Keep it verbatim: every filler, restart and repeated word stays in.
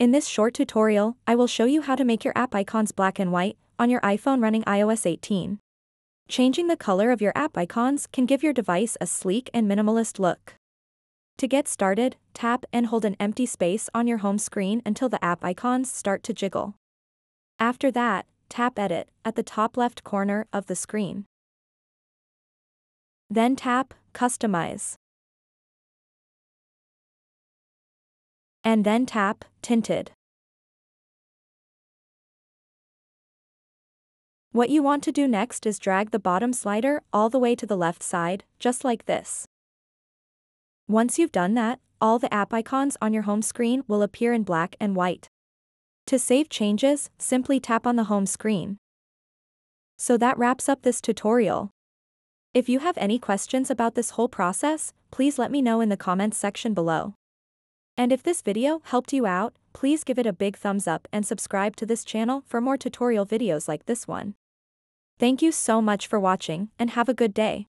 In this short tutorial, I will show you how to make your app icons black and white on your iPhone running i O S eighteen. Changing the color of your app icons can give your device a sleek and minimalist look. To get started, tap and hold an empty space on your home screen until the app icons start to jiggle. After that, tap Edit at the top left corner of the screen. Then tap Customize. And then tap Tinted. What you want to do next is drag the bottom slider all the way to the left side, just like this. Once you've done that, all the app icons on your home screen will appear in black and white. To save changes, simply tap on the home screen. So that wraps up this tutorial. If you have any questions about this whole process, please let me know in the comments section below. And if this video helped you out, please give it a big thumbs up and subscribe to this channel for more tutorial videos like this one. Thank you so much for watching and have a good day.